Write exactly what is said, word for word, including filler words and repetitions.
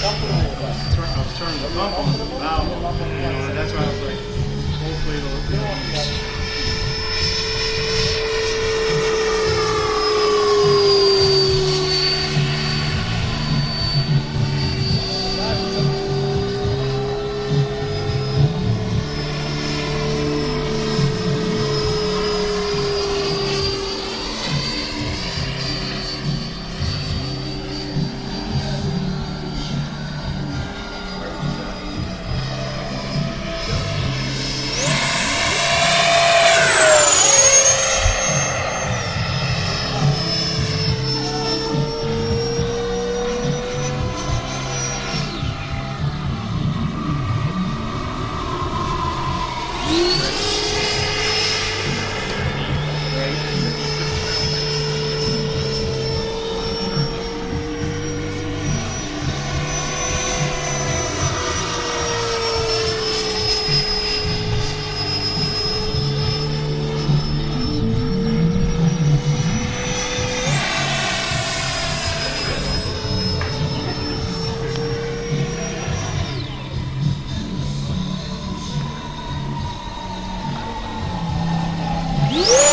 comfortable with us. I was turning the pump on the valve, you know, and that's why I was like, hopefully it'll, it'll Yes.